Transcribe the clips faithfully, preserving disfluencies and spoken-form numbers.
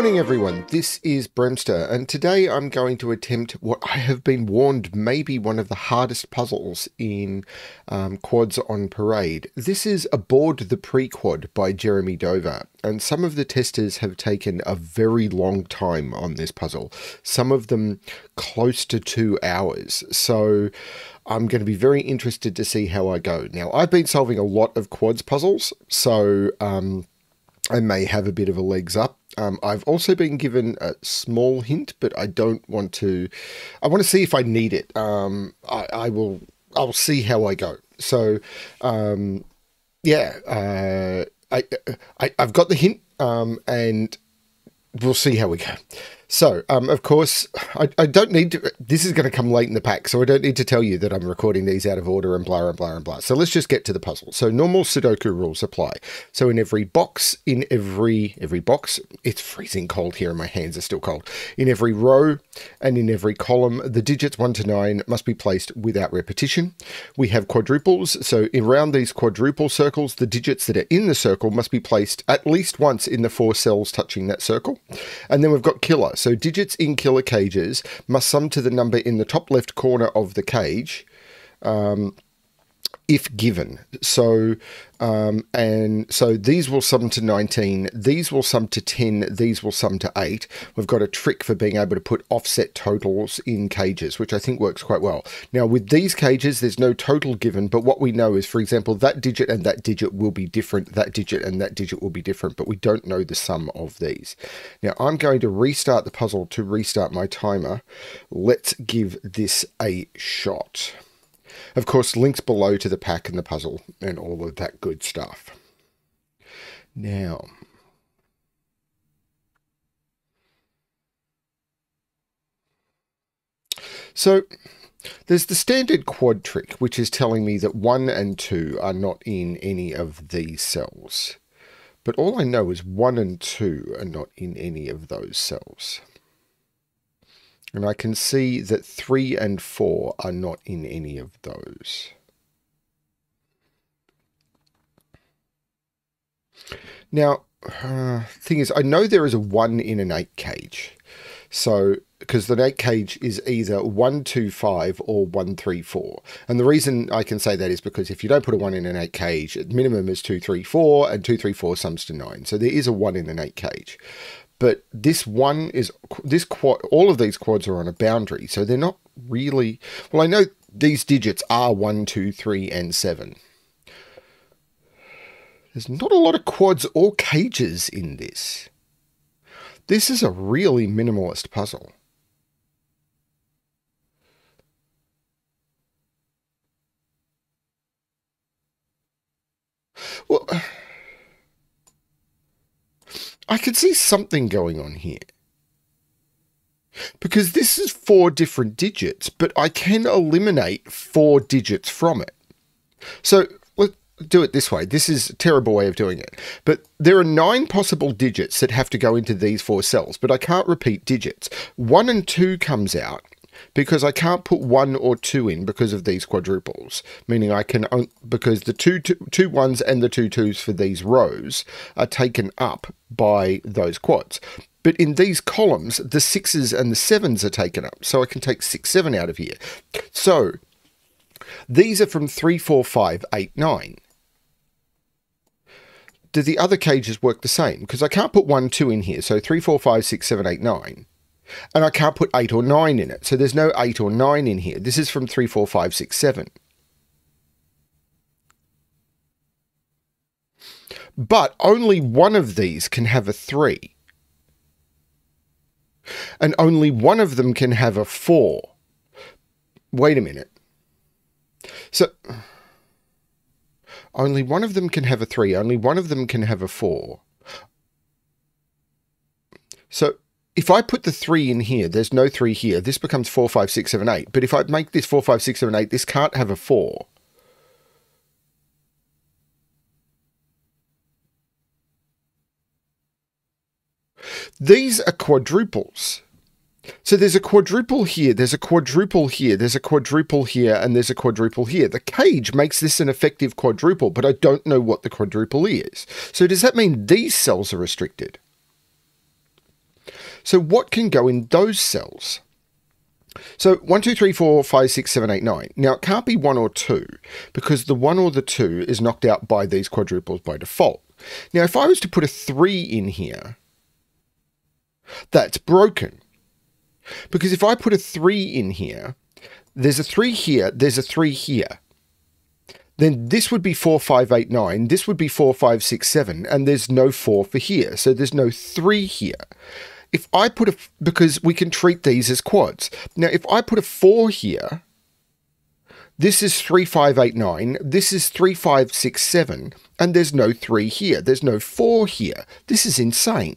Morning everyone, this is Bremster, and today I'm going to attempt what I have been warned may be one of the hardest puzzles in um, Quads on Parade. This is Aboard the Pequad by Jeremy Dover, and some of the testers have taken a very long time on this puzzle, some of them close to two hours, so I'm going to be very interested to see how I go. Now, I've been solving a lot of Quads puzzles, so um, I may have a bit of a legs up. Um, I've also been given a small hint, but I don't want to, I want to see if I need it. Um, I, I will, I'll see how I go. So, um, yeah, uh, I, I, I've got the hint, um, and we'll see how we go. So, um, of course, I, I don't need to, this is going to come late in the pack, so I don't need to tell you that I'm recording these out of order and blah, and blah, and blah. So let's just get to the puzzle. So normal Sudoku rules apply. So in every box, in every, every box, it's freezing cold here and my hands are still cold. In every row and in every column, the digits one to nine must be placed without repetition. We have quadruples. So around these quadruple circles, the digits that are in the circle must be placed at least once in the four cells touching that circle. And then we've got killer. So digits in killer cages must sum to the number in the top left corner of the cage, um, if given. So, um, and so these will sum to nineteen, these will sum to ten, these will sum to eight. We've got a trick for being able to put offset totals in cages, which I think works quite well. Now with these cages, there's no total given, but what we know is, for example, that digit and that digit will be different, that digit and that digit will be different, but we don't know the sum of these. Now I'm going to restart the puzzle to restart my timer. Let's give this a shot. Of course, links below to the pack and the puzzle and all of that good stuff. Now, so there's the standard quad trick, which is telling me that one and two are not in any of these cells. But all I know is one and two are not in any of those cells. And I can see that three and four are not in any of those. Now, uh, thing is, I know there is a one in an eight cage. So, because the eight cage is either one, two, five or one, three, four. And the reason I can say that is because if you don't put a one in an eight cage, at minimum is two, three, four, and two, three, four sums to nine. So there is a one in an eight cage. But this one is, this quad, all of these quads are on a boundary, so they're not really, well, I know these digits are one, two, three, and seven. There's not a lot of quads or cages in this. This is a really minimalist puzzle. Well, I could see something going on here, because this is four different digits, but I can eliminate four digits from it. So let's do it this way. This is a terrible way of doing it, but there are nine possible digits that have to go into these four cells, but I can't repeat digits. One and two comes out because I can't put one or two in because of these quadruples, meaning I can, because the two, two, two ones and the two twos for these rows are taken up by those quads. But in these columns, the sixes and the sevens are taken up, so I can take six, seven out of here. So these are from three, four, five, eight, nine. Do the other cages work the same? Because I can't put one, two in here, so three, four, five, six, seven, eight, nine. And I can't put eight or nine in it. So there's no eight or nine in here. This is from three, four, five, six, seven. But only one of these can have a three. And only one of them can have a four. Wait a minute. So only one of them can have a three. Only one of them can have a four. So if I put the three in here, there's no three here. This becomes four, five, six, seven, eight. But if I make this four, five, six, seven, eight, this can't have a four. These are quadruples. So there's a quadruple here, there's a quadruple here, there's a quadruple here, and there's a quadruple here. The cage makes this an effective quadruple, but I don't know what the quadruple is. So does that mean these cells are restricted? So what can go in those cells? So one, two, three, four, five, six, seven, eight, nine. Now it can't be one or two because the one or the two is knocked out by these quadruples by default. Now if I was to put a three in here, that's broken. Because if I put a three in here, there's a three here, there's a three here. Then this would be four, five, eight, nine, this would be four, five, six, seven, and there's no four for here, so there's no three here. If I put a, because we can treat these as quads. Now, if I put a four here, this is three, five, eight, nine, this is three, five, six, seven, and there's no three here, there's no four here. This is insane.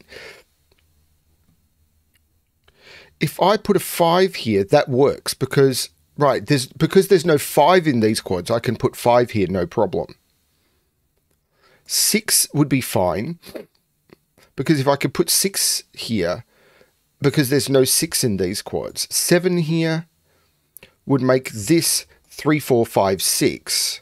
If I put a five here, that works because, right, there's, because there's no five in these quads, I can put five here, no problem. six would be fine. Because if I could put six here, because there's no six in these quads, seven here would make this three, four, five, six.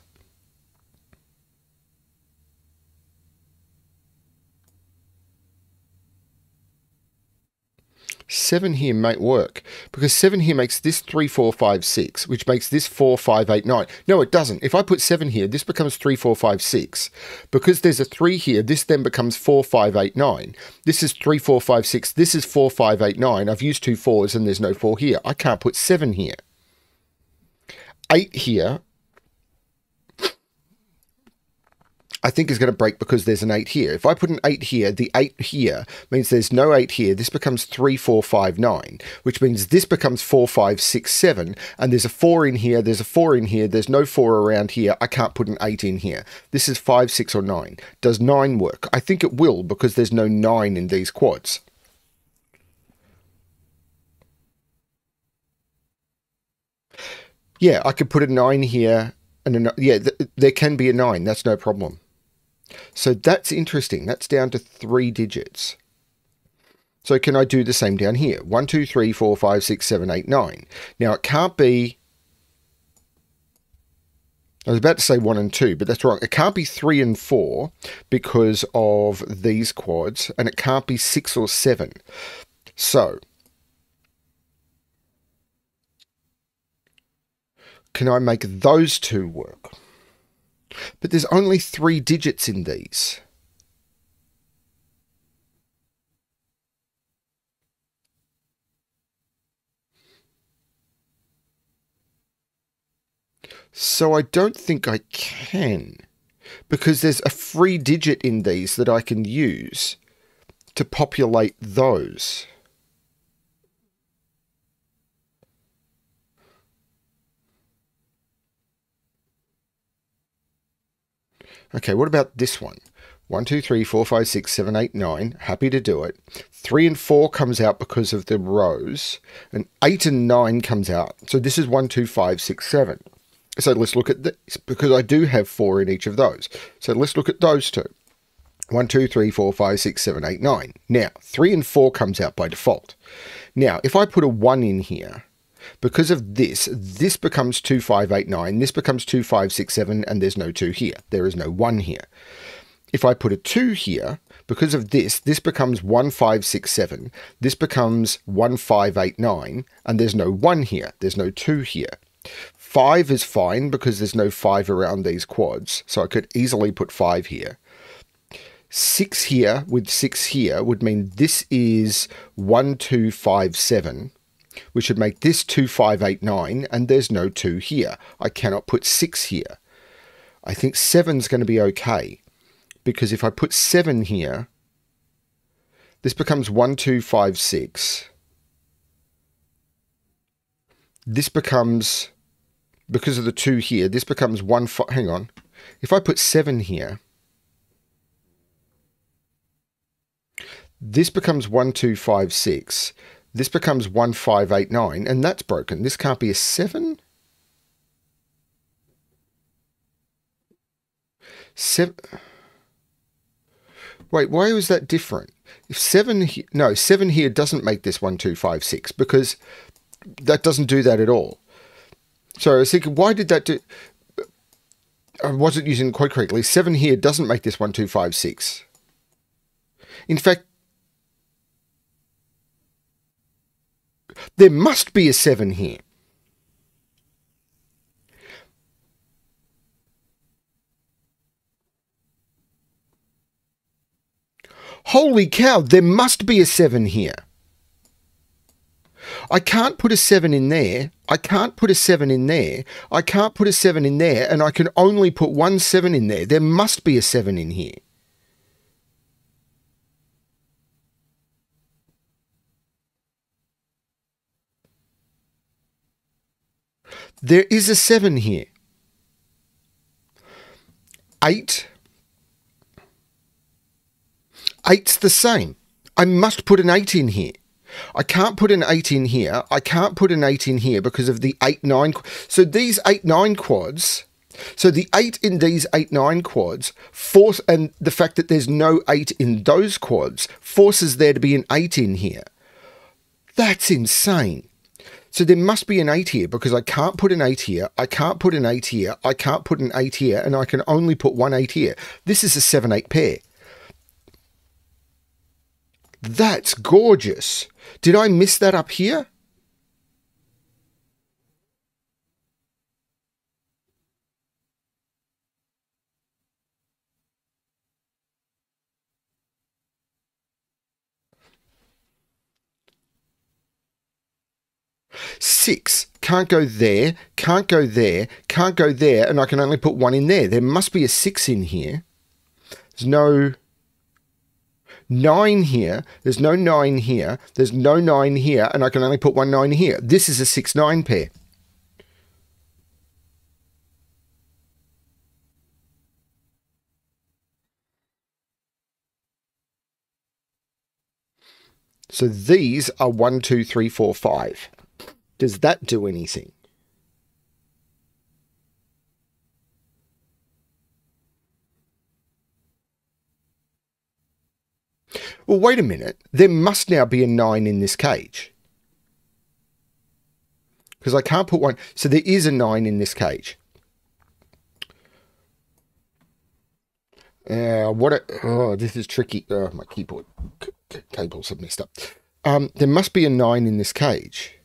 seven here might work, because seven here makes this three, four, five, six, which makes this four, five, eight, nine. No, it doesn't. If I put seven here, this becomes three, four, five, six. Because there's a three here, this then becomes four, five, eight, nine. This is three, four, five, six. This is four, five, eight, nine. I've used two fours and there's no four here. I can't put seven here. eight here, I think is going to break because there's an eight here. If I put an eight here, the eight here means there's no eight here. This becomes three, four, five, nine, which means this becomes four, five, six, seven, and there's a four in here, there's a four in here, there's no four around here. I can't put an eight in here. This is five, six, or nine. Does nine work? I think it will because there's no nine in these quads. Yeah, I could put a nine here, and a, yeah, th there can be a nine. That's no problem. So that's interesting. That's down to three digits. So can I do the same down here? one, two, three, four, five, six, seven, eight, nine. Now it can't be, I was about to say one and two, but that's wrong. It can't be three and four because of these quads, and it can't be six or seven. So can I make those two work? But there's only three digits in these. So I don't think I can, because there's a free digit in these that I can use to populate those. Okay, what about this one? one, two, three, four, five, six, seven, eight, nine. Happy to do it. three and four comes out because of the rows. And eight and nine comes out. So this is one, two, five, six, seven. So let's look at this, because I do have four in each of those. So let's look at those two. one, two, three, four, five, six, seven, eight, nine. Now, three and four comes out by default. Now, if I put a one in here, because of this, this becomes two, five, eight, nine, this becomes two, five, six, seven, and there's no two here. There is no one here. If I put a two here, because of this, this becomes one, five, six, seven, this becomes one, five, eight, nine, and there's no one here. There's no two here. five is fine because there's no five around these quads, so I could easily put five here. six here with six here would mean this is one, two, five, seven. We should make this two, five, eight, nine, and there's no two here. I cannot put six here. I think seven's going to be okay, because if I put seven here, this becomes one, two, five, six. This becomes, because of the two here, this becomes one, five, hang on. If I put seven here, this becomes one, two, five, six. This becomes one, five, eight, nine, and that's broken. This can't be a seven. Seven. Wait, why was that different? If seven, he no, seven here doesn't make this one, two, five, six, because that doesn't do that at all. So I was thinking, why did that do? I wasn't using it quite correctly. seven here doesn't make this one, two, five, six. In fact, There must be a seven here. Holy cow, there must be a seven here. I can't put a seven in there. I can't put a seven in there. I can't put a seven in there, and I can only put one seven in there. There must be a seven in here. There is a seven here. Eight. Eight's the same. I must put an eight in here. I can't put an eight in here. I can't put an eight in here because of the eight nine. So these eight nine quads, so the eight in these eight nine quads, force, and the fact that there's no eight in those quads, forces there to be an eight in here. That's insane. So there must be an eight here because I can't put an eight here. I can't put an eight here. I can't put an eight here, and I can only put one eight here. This is a seven eight pair. That's gorgeous. Did I miss that up here? Six. Can't go there, can't go there, can't go there, and I can only put one in there. There must be a six in here. There's no... nine here, there's no nine here, there's no nine here, and I can only put one nine here. This is a six nine pair. So these are one, two, three, four, five. Does that do anything? Well, wait a minute. There must now be a nine in this cage. Because I can't put one. So there is a nine in this cage. Uh, what a, oh, this is tricky. Oh, my keyboard cables have messed up. Um, there must be a nine in this cage.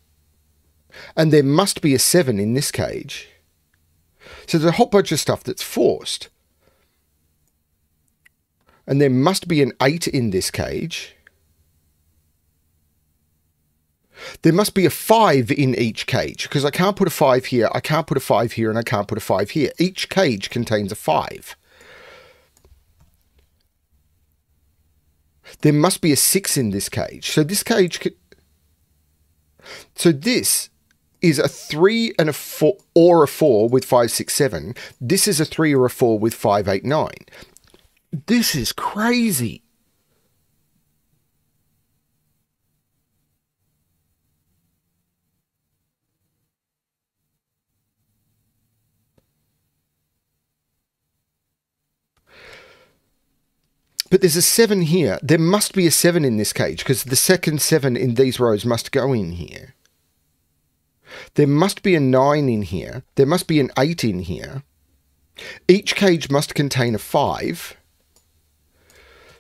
And there must be a seven in this cage. So there's a whole bunch of stuff that's forced. And there must be an eight in this cage. There must be a five in each cage, because I can't put a five here, I can't put a five here, and I can't put a five here. Each cage contains a five. There must be a six in this cage. So this cage... could... so this is a three and a four, or a four with five, six, seven. This is a three or a four with five, eight, nine. This is crazy. But there's a seven here. There must be a seven in this cage because the second seven in these rows must go in here. There must be a nine in here. There must be an eight in here. Each cage must contain a five.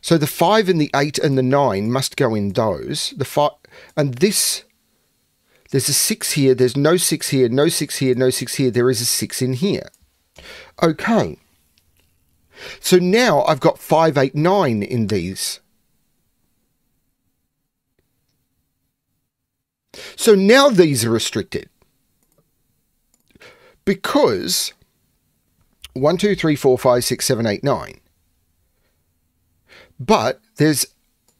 So the five and the eight and the nine must go in those. The five, and this, there's a six here, there's no six here, no six here, no six here, there is a six in here. Okay. So now I've got five, eight, nine in these. So now these are restricted. Because one, two, three, four, five, six, seven, eight, nine. But there's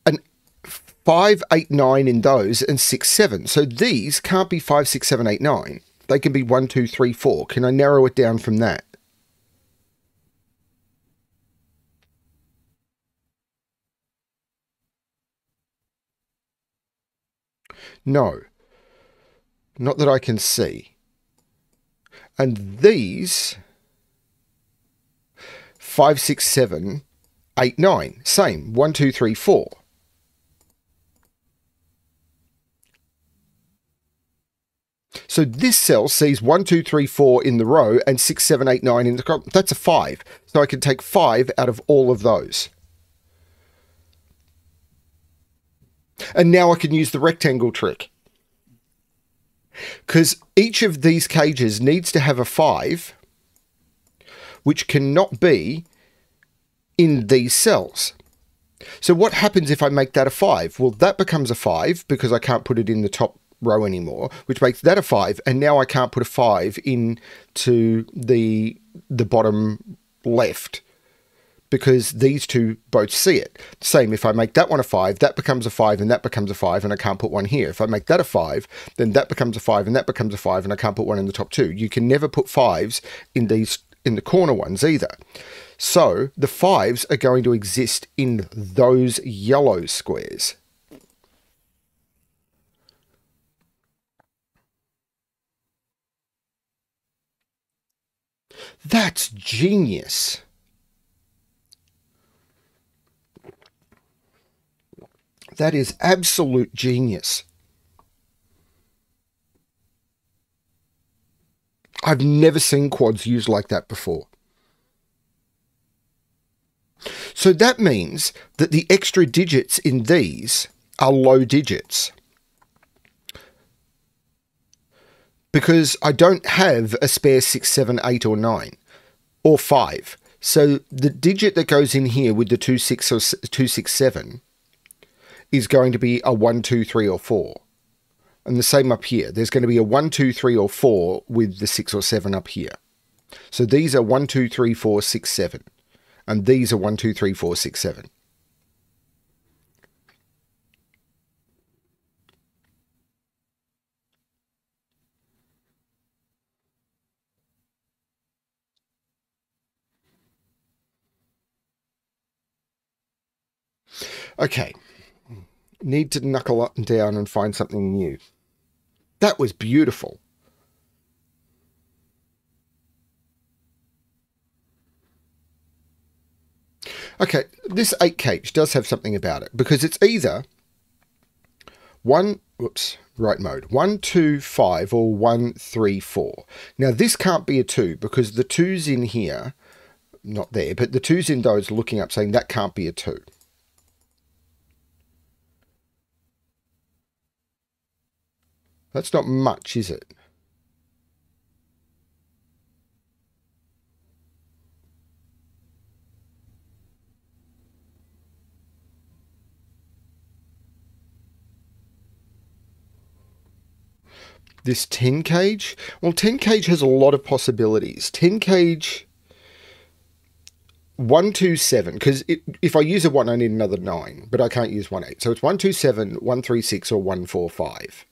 an five, eight, nine in those and six, seven. So these can't be five, six, seven, eight, nine. They can be one, two, three, four. Can I narrow it down from that? No. Not that I can see. And these five, six, seven... eight, nine, same, one, two, three, four. So this cell sees one, two, three, four in the row and six, seven, eight, nine in the column. That's a five. So I can take five out of all of those. And now I can use the rectangle trick. because each of these cages needs to have a five, which cannot be in these cells. So what happens if I make that a five? Well, that becomes a five because I can't put it in the top row anymore, which makes that a five, and now I can't put a five into the the bottom left because these two both see it. Same, if I make that one a five, that becomes a five, and that becomes a five, and I can't put one here. If I make that a five, then that becomes a five, and that becomes a five, and I can't put one in the top two. You can never put fives in these in the corner ones either. So the fives are going to exist in those yellow squares. That's genius. That is absolute genius. I've never seen quads used like that before. So that means that the extra digits in these are low digits, because I don't have a spare six, seven, eight, or nine, or five. So the digit that goes in here with the two, six, or two, six, seven is going to be a one, two, three, or four. And the same up here. There's going to be a one, two, three, or four with the six or seven up here. So these are one, two, three, four, six, seven. And these are one, two, three, four, six, seven. Okay, need to knuckle up and down and find something new. That was beautiful. Okay, this eight cage does have something about it, because it's either one, whoops, right mode, one, two, five, or one, three, four. Now this can't be a two, because the two's in here, not there, but the two's in those looking up saying that can't be a two. That's not much, is it? This ten cage? Well, ten cage has a lot of possibilities. ten cage, one, two, seven, because if I use a one, I need another nine, but I can't use one, eight. So it's one, two, seven, one, three, six, or one, four, five.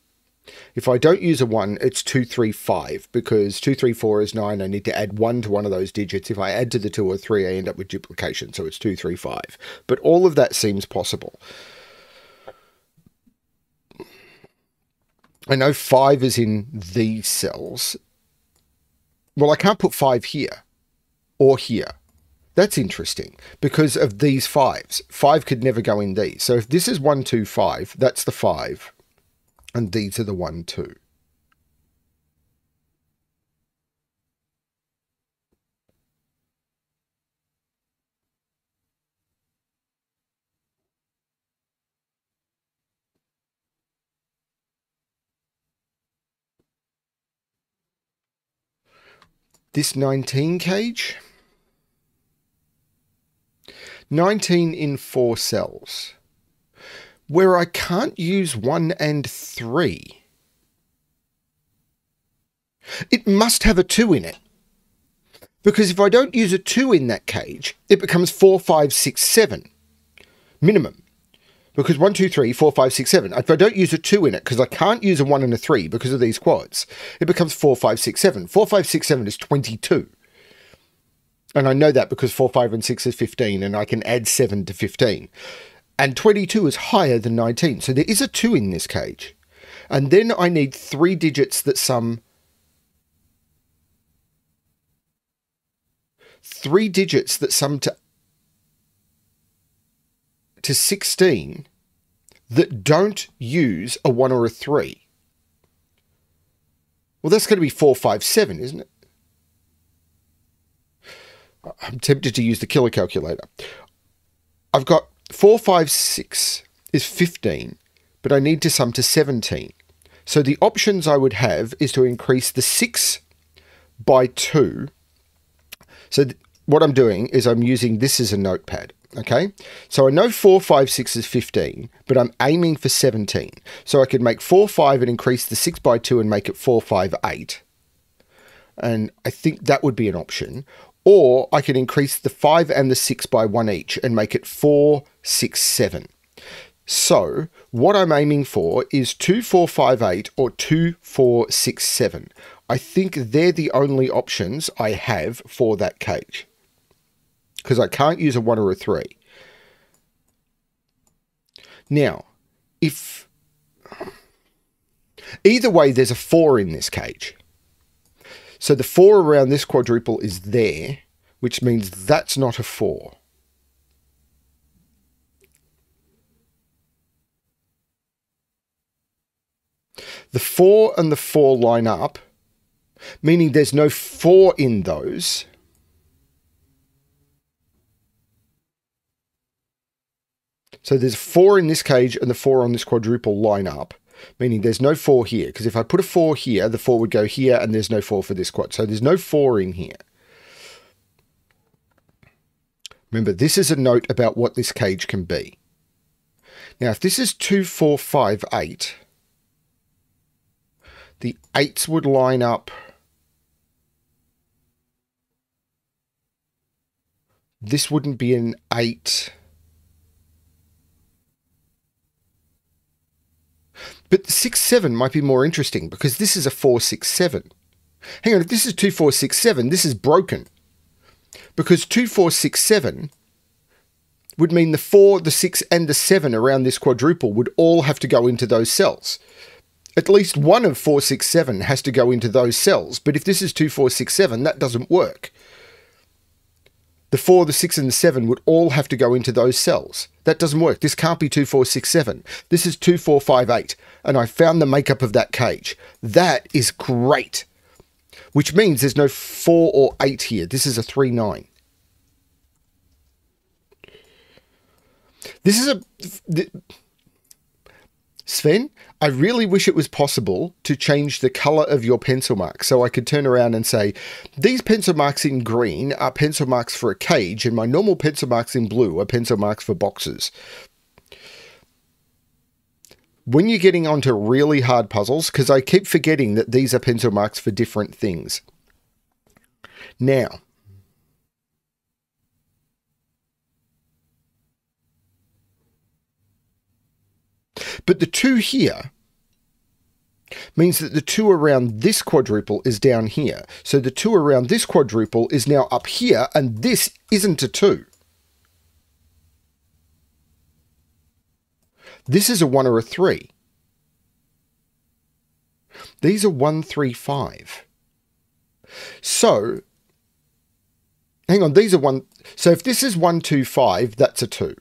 If I don't use a one, it's two, three, five, because two, three, four is nine. I need to add one to one of those digits. If I add to the two or three, I end up with duplication. So it's two, three, five. But all of that seems possible. I know five is in these cells. Well, I can't put five here or here. That's interesting because of these fives. Five could never go in these. So if this is one, two, five, that's the five. And these are the one, two. This nineteen cage. nineteen in four cells. Where I can't use one and three. It must have a two in it. Because if I don't use a two in that cage, it becomes four, five, six, seven. Minimum. Because one, two, three, four, five, six, seven. If I don't use a two in it, because I can't use a one and a three because of these quads, it becomes four, five, six, seven. four, five, six, seven is twenty-two. And I know that because four, five, and six is fifteen, and I can add seven to fifteen. And twenty-two is higher than nineteen. So there is a two in this cage. And then I need three digits that sum. Three digits that sum to, to sixteen that don't use a one or a three. Well, that's going to be four, five, seven, isn't it? I'm tempted to use the killer calculator. I've got four, five, six is fifteen, but I need to sum to seventeen. So the options I would have is to increase the six by two. So what I'm doing is I'm using this as a notepad. Okay, so I know four, five, six is fifteen, but I'm aiming for seventeen. So I could make four, five and increase the six by two and make it four, five, eight. And I think that would be an option. Or I could increase the five and the six by one each and make it four, six, seven. So what I'm aiming for is two, four, five, eight or two, four, six, seven. I think they're the only options I have for that cage, because I can't use a one or a three. Now, if... either way, there's a four in this cage. So the four around this quadruple is there, which means that's not a four. The four and the four line up, meaning there's no four in those. So there's four in this cage and the four on this quadruple line up, meaning there's no four here. Because if I put a four here, the four would go here and there's no four for this quad. So there's no four in here. Remember, this is a note about what this cage can be. Now, if this is two, four, five, eight, the eights would line up . This wouldn't be an eight. But six, seven might be more interesting, because this is a four, six, seven. Hang on, if this is two, four, six, seven, this is broken. Because two, four, six, seven would mean the four, the six, and the seven around this quadruple would all have to go into those cells. At least one of four, six, seven has to go into those cells. But if this is two, four, six, seven, that doesn't work. The four, the six, and the seven would all have to go into those cells. That doesn't work. This can't be two, four, six, seven. This is two, four, five, eight. And I found the makeup of that cage. That is great. Which means there's no four or eight here. This is a three, nine. This is a... Th Sven, I really wish it was possible to change the color of your pencil marks, so I could turn around and say, these pencil marks in green are pencil marks for a cage, and my normal pencil marks in blue are pencil marks for boxes. When you're getting onto really hard puzzles, because I keep forgetting that these are pencil marks for different things. Now, but the two here means that the two around this quadruple is down here. So the two around this quadruple is now up here, and this isn't a two. This is a one or a three. These are one, three, five. So, hang on, these are one. So if this is one, two, five, that's a two.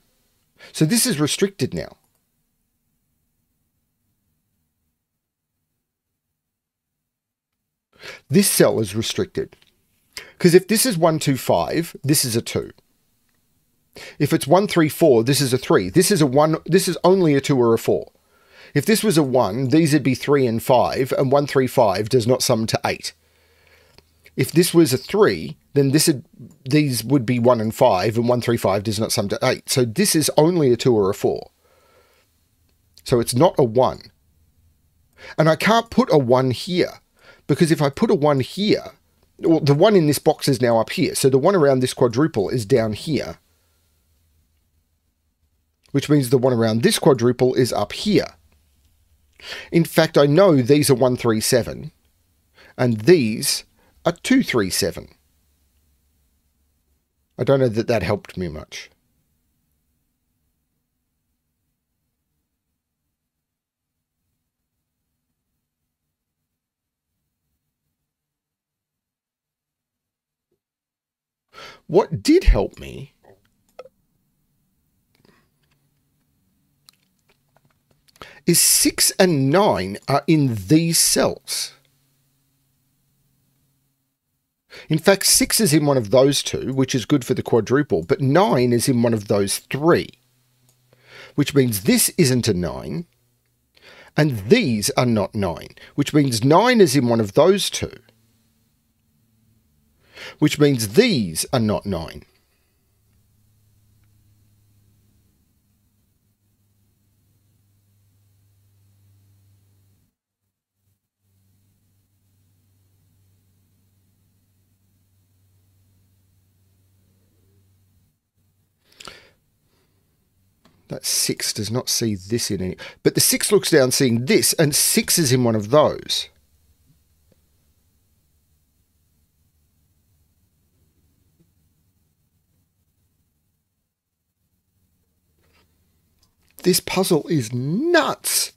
So this is restricted now. This cell is restricted, because if this is one, two, five, this is a two. If it's one, three, four, this is a three. This is a one. This is only a two or a four. If this was a one, these would be three and five, and one, three, five does not sum to eight. If this was a three, then this would, these would be one and five, and one, three, five does not sum to eight. So this is only a two or a four. So it's not a one. And I can't put a one here, because if I put a one here, well, the one in this box is now up here. So the one around this quadruple is down here, which means the one around this quadruple is up here. In fact, I know these are one, three, seven, and these are two, three, seven. I don't know that that helped me much. What did help me is six and nine are in these cells. In fact, six is in one of those two, which is good for the quadruple, but nine is in one of those three, which means this isn't a nine, and these are not nine, which means nine is in one of those two, which means these are not nine. That six does not see this in any, but the six looks down seeing this, and six is in one of those. This puzzle is nuts.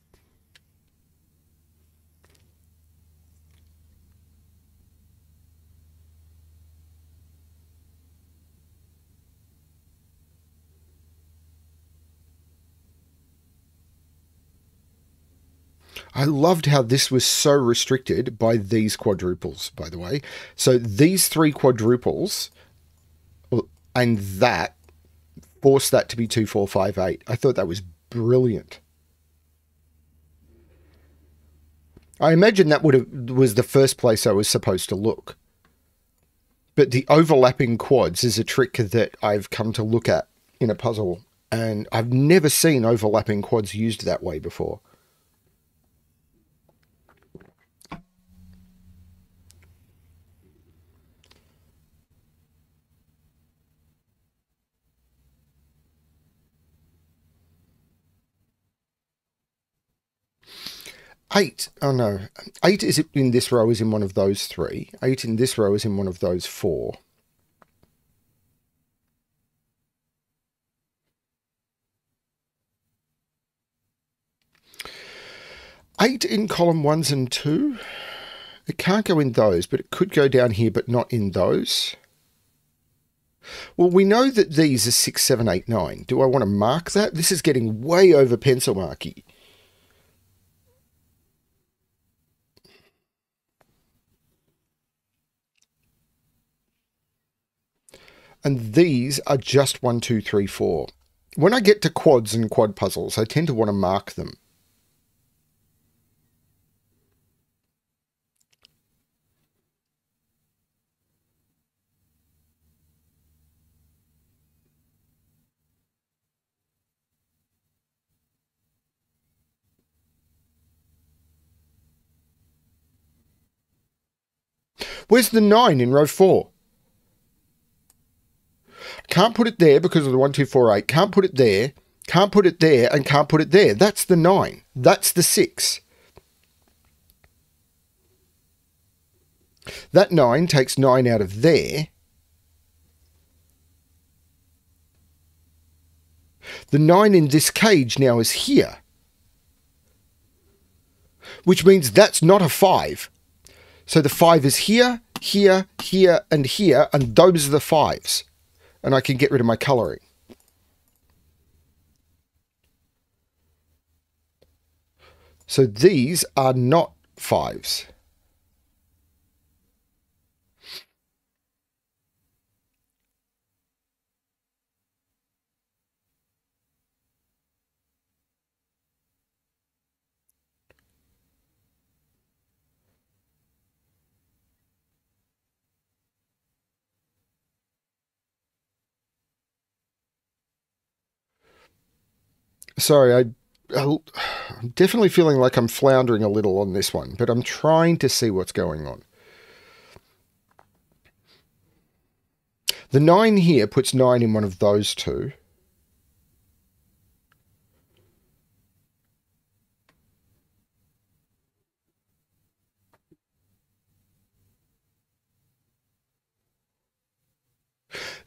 I loved how this was so restricted by these quadruples, by the way. So these three quadruples and that forced that to be two, four, five, eight. I thought that was brilliant. I imagine that would have, was the first place I was supposed to look. But the overlapping quads is a trick that I've come to look at in a puzzle, and I've never seen overlapping quads used that way before. Eight, oh no, eight is in this row is in one of those three. Eight in this row is in one of those four. Eight in column ones and two. It can't go in those, but it could go down here, but not in those. Well, we know that these are six, seven, eight, nine. Do I want to mark that? This is getting way over pencil marky. And these are just one, two, three, four. When I get to quads and quad puzzles, I tend to want to mark them. Where's the nine in row four? Can't put it there because of the one, two, four, eight. Can't put it there. Can't put it there, and can't put it there. That's the nine. That's the six. That nine takes nine out of there. The nine in this cage now is here, which means that's not a five. So the five is here, here, here, and here, and those are the fives. And I can get rid of my colouring. So these are not fives. Sorry, I, I, I'm definitely feeling like I'm floundering a little on this one, but I'm trying to see what's going on. The nine here puts nine in one of those two.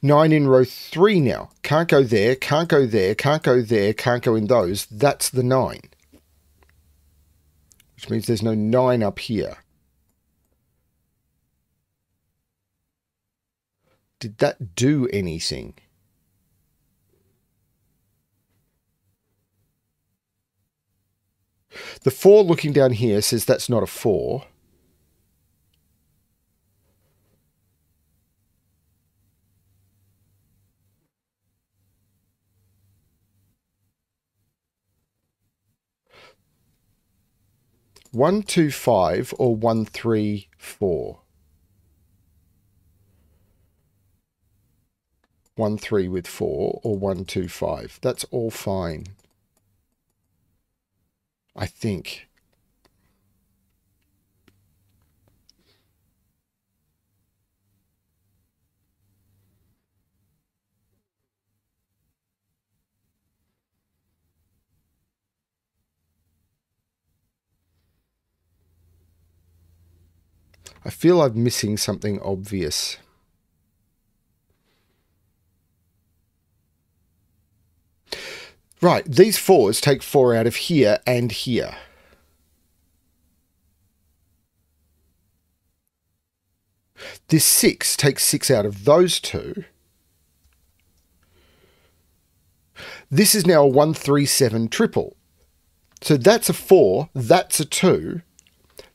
Nine in row three now. Can't go there, can't go there, can't go there, can't go in those. That's the nine. Which means there's no nine up here. Did that do anything? The four looking down here says that's not a four. one two five or one three four? one three with four or one two five. That's all fine, I think. I feel I'm missing something obvious. Right, these fours take four out of here and here. This six takes six out of those two. This is now a one, three, seven triple. So that's a four, that's a two.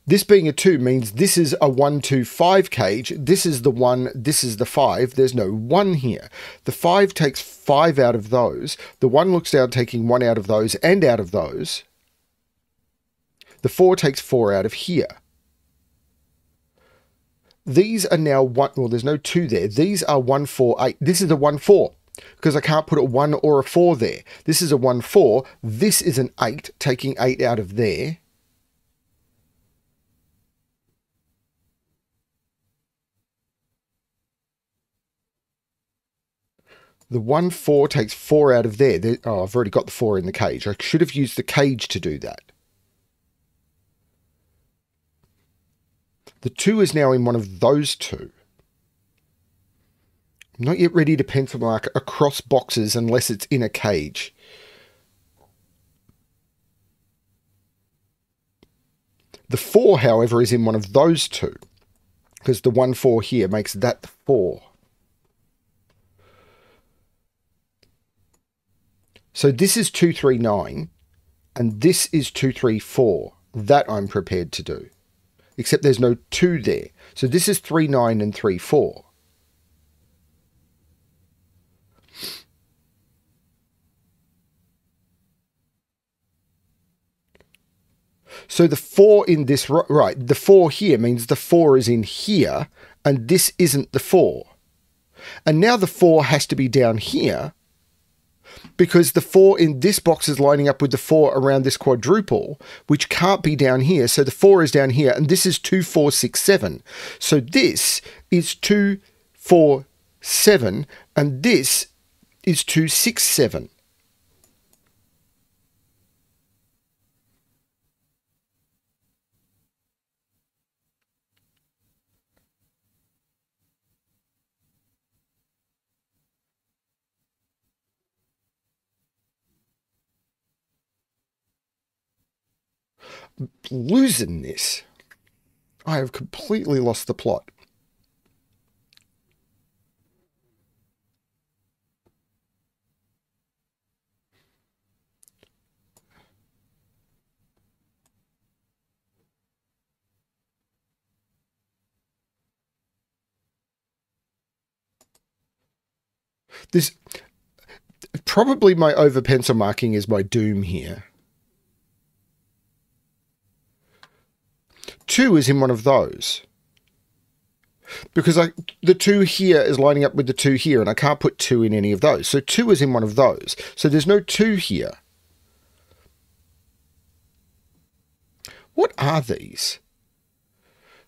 This being a two means this is a one, two, five cage. This is the one, this is the five. There's no one here. The five takes five out of those. The one looks down, taking one out of those and out of those. The four takes four out of here. These are now one, well, there's no two there. These are one, four, eight. This is a one, four, because I can't put a one or a four there. This is a one, four. This is an eight, taking eight out of there. The one, four takes four out of there. there. Oh, I've already got the four in the cage. I should have used the cage to do that. The two is now in one of those two. I'm not yet ready to pencil mark across boxes unless it's in a cage. The four, however, is in one of those two, because the one, four here makes that the four. So this is two three nine, and this is two three four. That I'm prepared to do, except there's no two there. So this is three nine and three four. So the four in this, right, the four here means the four is in here, and this isn't the four. And now the four has to be down here, because the four in this box is lining up with the four around this quadruple, which can't be down here. So the four is down here, and this is two four six seven. So this is two four seven, and this is two six seven. Losing this. I have completely lost the plot. This probably my over pencil marking is my doom here. two is in one of those, because I, the two here is lining up with the two here, and I can't put two in any of those. So two is in one of those. So there's no two here. What are these?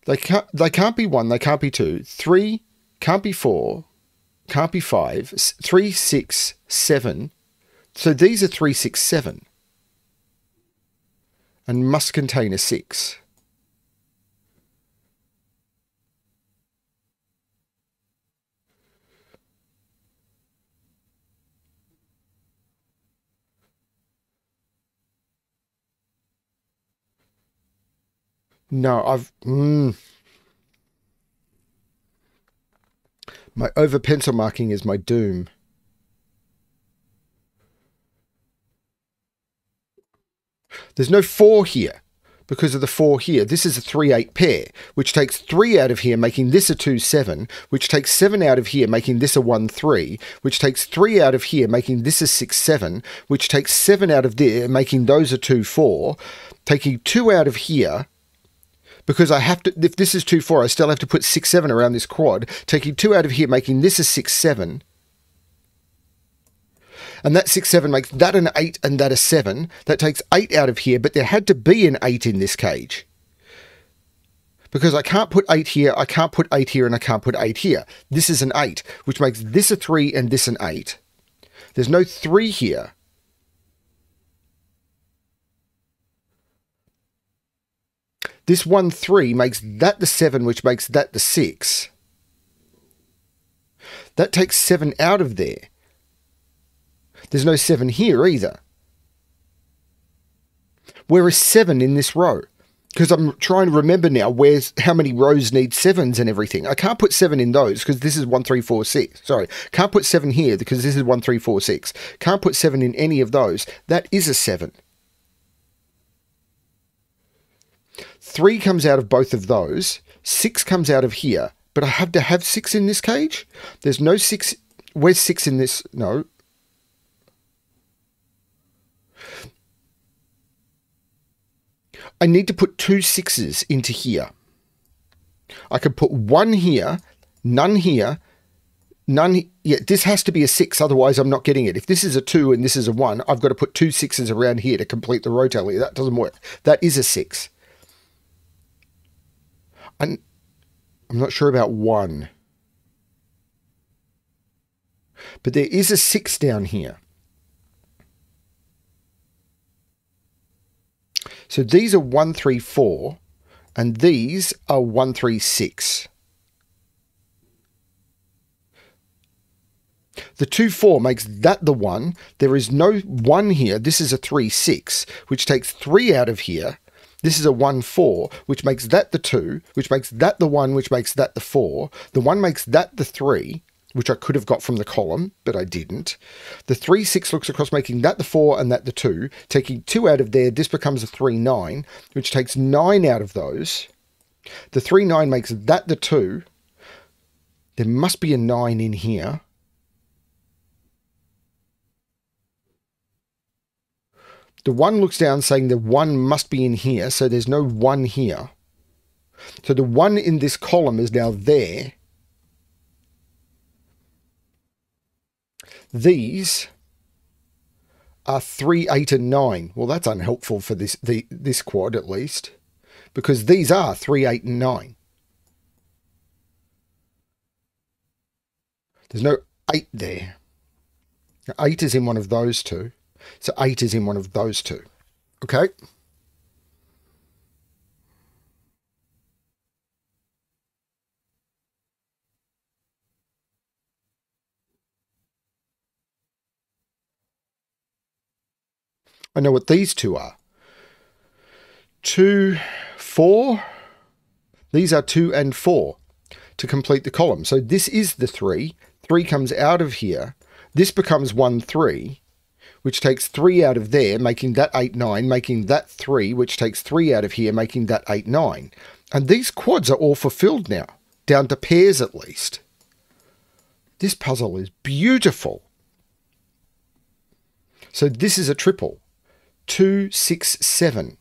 They can't, they can't be one, they can't be two. three can't be four, can't be five. three, six, seven. So these are three, six, seven, and must contain a six. No, I've... Mm. My over-pencil marking is my doom. There's no four here. because of the four here. This is a three eight pair, which takes three out of here, making this a two seven, which takes seven out of here, making this a one three, which takes three out of here, making this a six seven, which takes seven out of there, making those a two four, taking two out of here, because I have to, if this is two four, I still have to put six seven around this quad, taking two out of here, making this a six seven, and that six seven makes that an eight and that a seven. That takes eight out of here, but there had to be an eight in this cage. Because I can't put eight here, I can't put eight here, and I can't put eight here. This is an eight, which makes this a three and this an eight. There's no three here. This one three makes that the seven, which makes that the six. That takes seven out of there. There's no seven here either. Where is seven in this row? Because I'm trying to remember now where's, how many rows need sevens and everything. I can't put seven in those because this is one, three, four, six. Sorry, can't put seven here because this is one, three, four, six. Can't put seven in any of those. That is a seven. Three comes out of both of those. Six comes out of here. But I have to have six in this cage? There's no six. Where's six in this? No. I need to put two sixes into here. I could put one here, none here, none. Yeah, this has to be a six, otherwise I'm not getting it. If this is a two and this is a one, I've got to put two sixes around here to complete the row tally. That doesn't work. That is a six. I'm, I'm not sure about one. But there is a six down here. So these are one three four, and these are one three six. The two four makes that the one. There is no one here. This is a three six, which takes three out of here. This is a one four, which makes that the two, which makes that the one, which makes that the four. The one makes that the three, which I could have got from the column, but I didn't. The three six looks across, making that the four and that the two. Taking two out of there, this becomes a three nine, which takes nine out of those. The three nine makes that the two. There must be a nine in here. The one looks down, saying the one must be in here, so there's no one here. So the one in this column is now there. These are three, eight, and nine. Well, that's unhelpful for this the, this quad, at least, because these are three, eight, and nine. There's no eight there. Eight is in one of those two, so eight is in one of those two. Okay. I know what these two are. Two, four. These are two and four to complete the column. So this is the three. Three comes out of here. This becomes one, three, which takes three out of there, making that eight, nine, making that three, which takes three out of here, making that eight, nine. And these quads are all fulfilled now, down to pairs at least. This puzzle is beautiful. So this is a triple. Two, six, seven.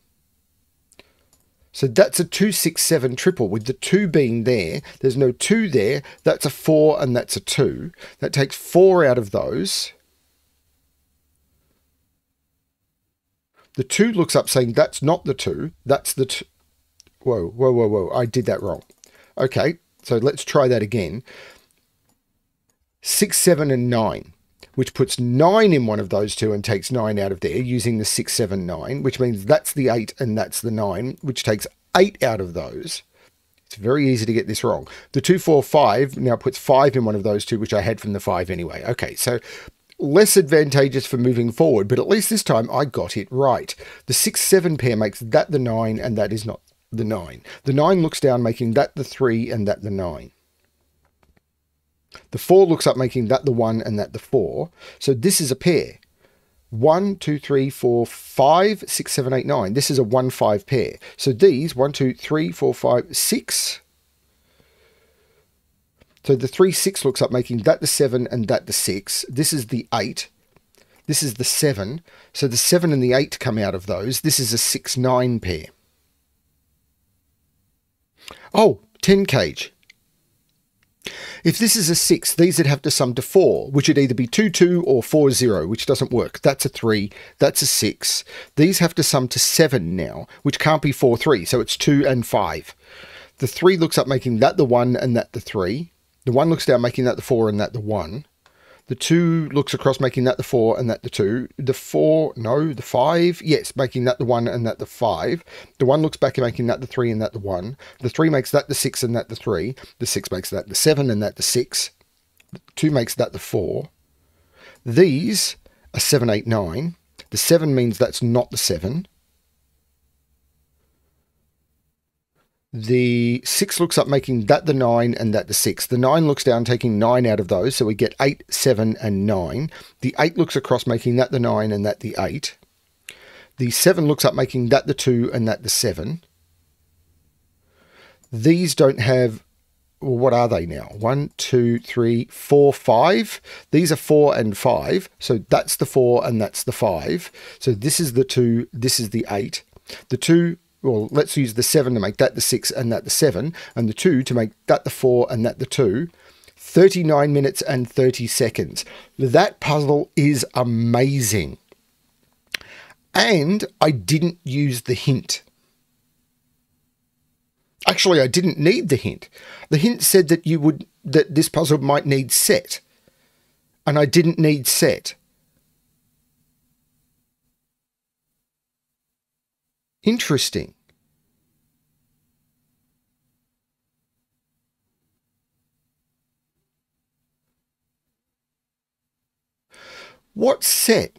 So that's a two, six, seven triple with the two being there. There's no two there. That's a four and that's a two. That takes four out of those. The two looks up saying that's not the two. That's the two. Whoa, whoa, whoa, whoa. I did that wrong. Okay, so let's try that again. Six, seven, and nine, which puts nine in one of those two and takes nine out of there using the six, seven, nine, which means that's the eight and that's the nine, which takes eight out of those. It's very easy to get this wrong. The two, four, five now puts five in one of those two, which I had from the five anyway. Okay, so less advantageous for moving forward, but at least this time I got it right. The six, seven pair makes that the nine and that is not the nine. The nine looks down, making that the three and that the nine. The four looks up, making that the one and that the four. So this is a pair. one, two, three, four, five, six, seven, eight, nine. This is a one, five pair. So these one, two, three, four, five, six. So the three, six looks up, making that the seven and that the six. This is the eight. This is the seven. So the seven and the eight come out of those. This is a six, nine pair. Oh, ten cage. If this is a six, these would have to sum to four, which would either be two, two or four, zero, which doesn't work. That's a three. That's a six. These have to sum to seven now, which can't be four, three. So it's two and five. The three looks up, making that the one and that the three. The one looks down, making that the four and that the one. The two looks across, making that the four and that the two. The four, no, the five, yes, making that the one and that the five. The one looks back, making that the three and that the one. The three makes that the six and that the three. The six makes that the seven and that the six. The two makes that the four. These are seven, eight, nine. The seven means that's not the seven. The six looks up, making that the nine and that the six. The nine looks down, taking nine out of those. So we get eight, seven, and nine. The eight looks across, making that the nine and that the eight. The seven looks up, making that the two and that the seven. These don't have, well, what are they now? One, two, three, four, five. These are four and five. So that's the four and that's the five. So this is the two, this is the eight. The two, well, let's use the seven to make that the six and that the seven, and the two to make that the four and that the two. thirty-nine minutes and thirty seconds. That puzzle is amazing. And I didn't use the hint. Actually, I didn't need the hint. The hint said that you would, that this puzzle might need set. And I didn't need set. Interesting. What set?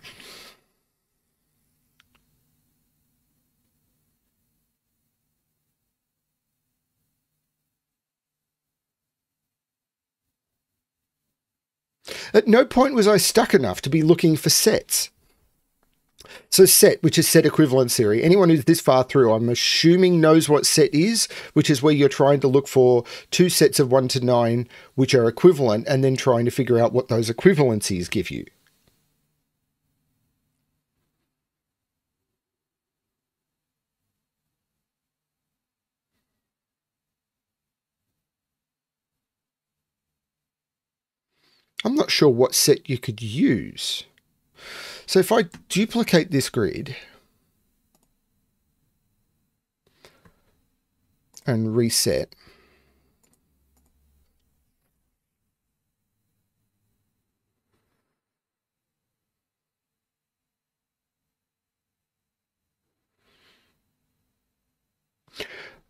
At no point was I stuck enough to be looking for sets. So set, which is set equivalence theory. Anyone who's this far through, I'm assuming, knows what set is, which is where you're trying to look for two sets of one to nine, which are equivalent, and then trying to figure out what those equivalencies give you. I'm not sure what set you could use. So if I duplicate this grid and reset,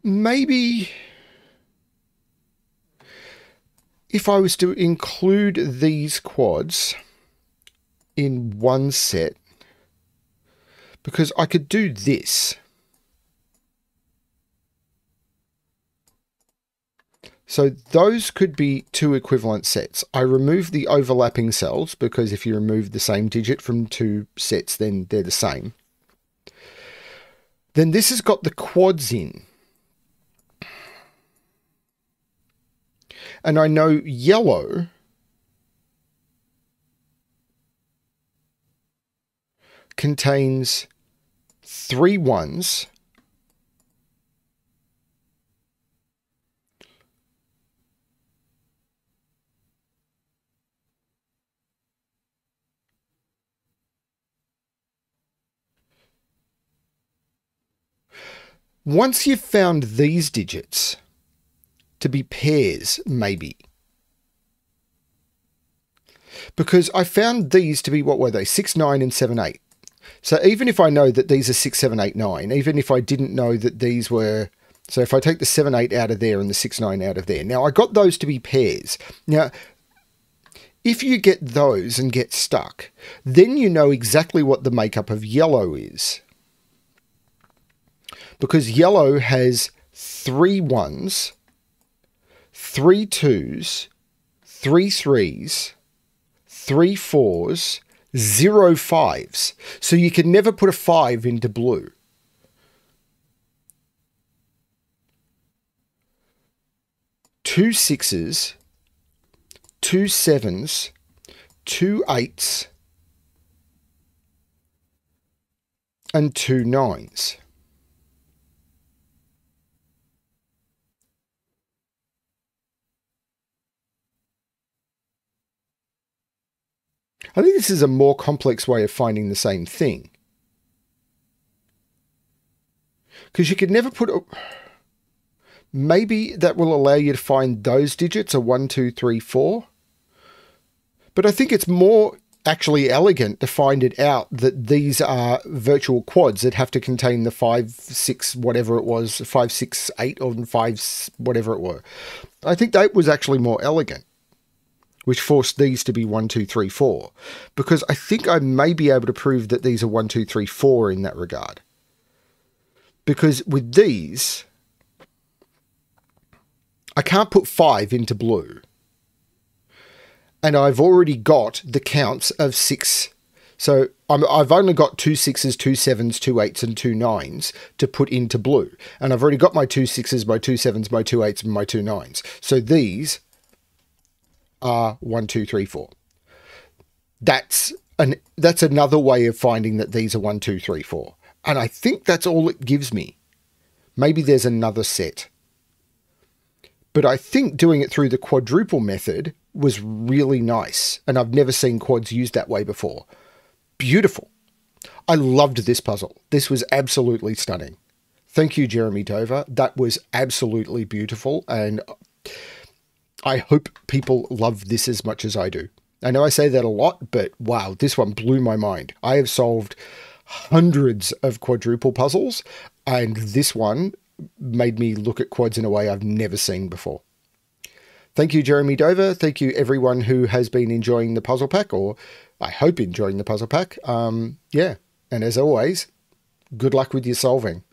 maybe if I was to include these quads in one set, because I could do this. So those could be two equivalent sets. I remove the overlapping cells, because if you remove the same digit from two sets, then they're the same. Then this has got the quads in. And I know yellow contains three ones once you've found these digits to be pairs, maybe. Because I found these to be, what were they? six, nine, and seven, eight. So even if I know that these are six, seven, eight, nine, even if I didn't know that these were... So if I take the seven, eight out of there and the six, nine out of there. Now, I got those to be pairs. Now, if you get those and get stuck, then you know exactly what the makeup of yellow is. Because yellow has three ones, three twos, three threes, three fours, zero fives. So you can never put a five into blue. Two sixes, two sevens, two eights, and two nines. I think this is a more complex way of finding the same thing. Because you could never put... A... Maybe that will allow you to find those digits, a one, two, three, four. But I think it's more actually elegant to find it out that these are virtual quads that have to contain the five, six, whatever it was, five, six, eight, or five, whatever it were. I think that was actually more elegant, which forced these to be one, two, three, four, because I think I may be able to prove that these are one, two, three, four in that regard. Because with these, I can't put five into blue. And I've already got the counts of six. So I'm, I've only got two sixes, two sevens, two eights, and two nines to put into blue. And I've already got my two sixes, my two sevens, my two eights, and my two nines. So these are one, two, three, four. That's an that's another way of finding that these are one, two, three, four. And I think that's all it gives me. Maybe there's another set. But I think doing it through the quadruple method was really nice. And I've never seen quads used that way before. Beautiful. I loved this puzzle. This was absolutely stunning. Thank you, Jeremy Dover. That was absolutely beautiful. And I hope people love this as much as I do. I know I say that a lot, but wow, this one blew my mind. I have solved hundreds of quadruple puzzles, and this one made me look at quads in a way I've never seen before. Thank you, Jeremy Dover. Thank you, everyone who has been enjoying the puzzle pack, or I hope enjoying the puzzle pack. Um, yeah, and as always, good luck with your solving.